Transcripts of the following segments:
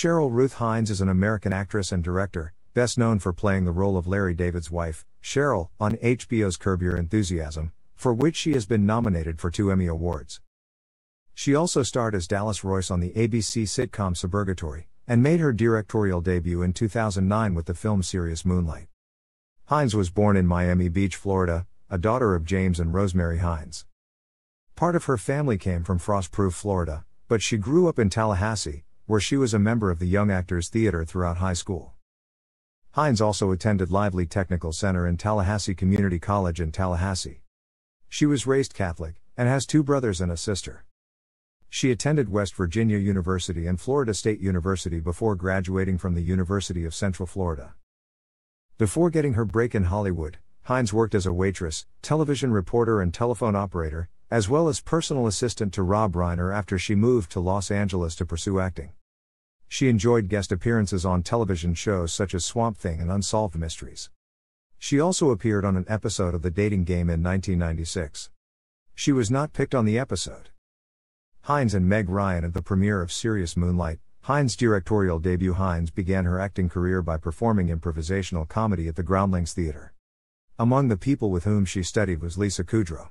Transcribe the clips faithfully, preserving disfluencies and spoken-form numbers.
Cheryl Ruth Hines is an American actress and director, best known for playing the role of Larry David's wife, Cheryl, on H B O's Curb Your Enthusiasm, for which she has been nominated for two Emmy Awards. She also starred as Dallas Royce on the A B C sitcom Suburgatory, and made her directorial debut in two thousand nine with the film Serious Moonlight. Hines was born in Miami Beach, Florida, a daughter of James and Rosemary Hines. Part of her family came from Frostproof, Florida, but she grew up in Tallahassee, where she was a member of the Young Actors Theatre throughout high school. Hines also attended Lively Technical Center and Tallahassee Community College in Tallahassee. She was raised Catholic, and has two brothers and a sister. She attended West Virginia University and Florida State University before graduating from the University of Central Florida. Before getting her break in Hollywood, Hines worked as a waitress, television reporter and telephone operator, as well as personal assistant to Rob Reiner after she moved to Los Angeles to pursue acting. She enjoyed guest appearances on television shows such as Swamp Thing and Unsolved Mysteries. She also appeared on an episode of The Dating Game in nineteen ninety-six. She was not picked on the episode. Hines and Meg Ryan at the premiere of Serious Moonlight, Hines' directorial debut. Hines began her acting career by performing improvisational comedy at the Groundlings Theater. Among the people with whom she studied was Lisa Kudrow.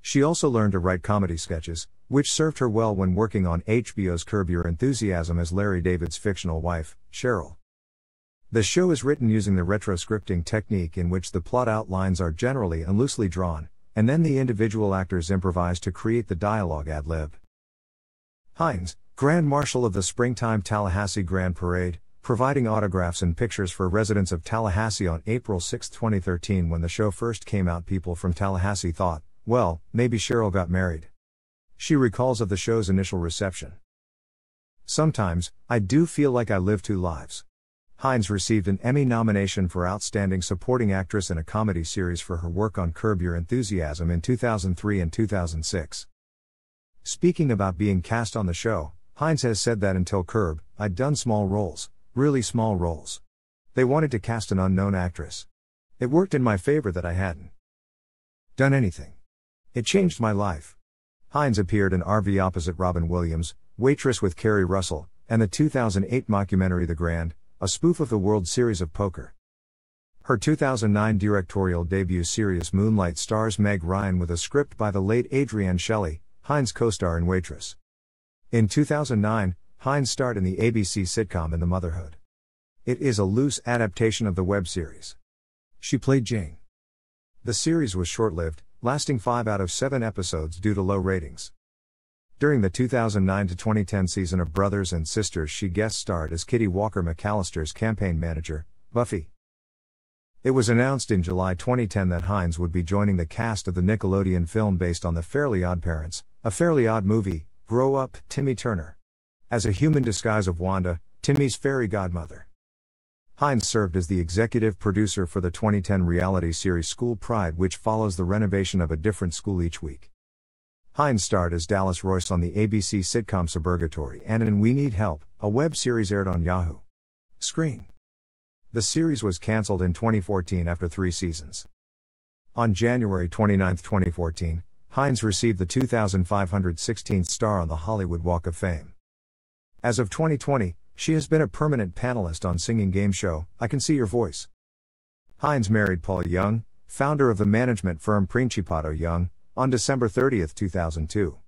She also learned to write comedy sketches, which served her well when working on H B O's Curb Your Enthusiasm as Larry David's fictional wife, Cheryl. The show is written using the retroscripting technique, in which the plot outlines are generally and loosely drawn, and then the individual actors improvise to create the dialogue ad lib. Hines, Grand Marshal of the Springtime Tallahassee Grand Parade, providing autographs and pictures for residents of Tallahassee on April sixth, twenty thirteen. When the show first came out, people from Tallahassee thought, well, maybe Cheryl got married. She recalls of the show's initial reception. Sometimes, I do feel like I live two lives. Hines received an Emmy nomination for Outstanding Supporting Actress in a Comedy Series for her work on Curb Your Enthusiasm in two thousand three and two thousand six. Speaking about being cast on the show, Hines has said that until Curb, I'd done small roles, really small roles. They wanted to cast an unknown actress. It worked in my favor that I hadn't done anything. It changed my life. Hines appeared in R V opposite Robin Williams, Waitress with Kerry Russell, and the two thousand eight mockumentary The Grand, a spoof of the World Series of Poker. Her two thousand nine directorial debut Serious Moonlight stars Meg Ryan with a script by the late Adrienne Shelley, Hines' co-star in Waitress. In two thousand nine, Hines starred in the A B C sitcom In the Motherhood. It is a loose adaptation of the web series. She played Jane. The series was short-lived, lasting five out of seven episodes due to low ratings. During the two thousand nine to twenty ten season of Brothers and Sisters, she guest starred as Kitty Walker McAllister's campaign manager, Buffy. It was announced in July twenty ten that Hines would be joining the cast of the Nickelodeon film based on The Fairly Odd Parents, A Fairly Odd Movie, Grow Up, Timmy Turner. As a human disguise of Wanda, Timmy's fairy godmother. Hines served as the executive producer for the twenty ten reality series School Pride, which follows the renovation of a different school each week. Hines starred as Dallas Royce on the A B C sitcom Suburgatory and in We Need Help, a web series aired on Yahoo! Screen. The series was cancelled in twenty fourteen after three seasons. On January twenty-ninth, twenty fourteen, Hines received the two thousand five hundred sixteenth star on the Hollywood Walk of Fame. As of twenty twenty, she has been a permanent panelist on singing game show, I Can See Your Voice. Hines married Paul Young, founder of the management firm Principato Young, on December thirtieth, two thousand two.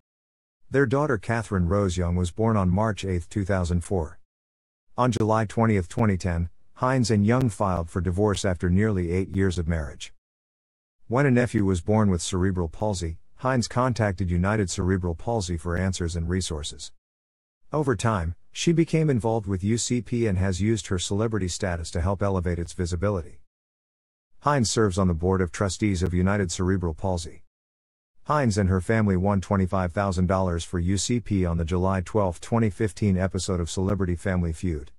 Their daughter Catherine Rose Young was born on March eighth, two thousand four. On July twentieth, twenty ten, Hines and Young filed for divorce after nearly eight years of marriage. When a nephew was born with cerebral palsy, Hines contacted United Cerebral Palsy for answers and resources. Over time, she became involved with U C P and has used her celebrity status to help elevate its visibility. Hines serves on the board of trustees of United Cerebral Palsy. Hines and her family won twenty-five thousand dollars for U C P on the July twelfth, twenty fifteen episode of Celebrity Family Feud.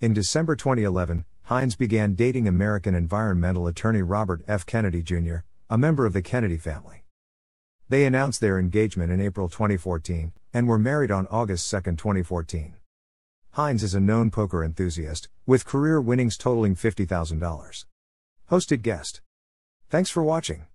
In December twenty eleven, Hines began dating American environmental attorney Robert F. Kennedy Junior, a member of the Kennedy family. They announced their engagement in April twenty fourteen, and were married on August second, twenty fourteen. Hines is a known poker enthusiast, with career winnings totaling fifty thousand dollars. Hosted guest. Thanks for watching.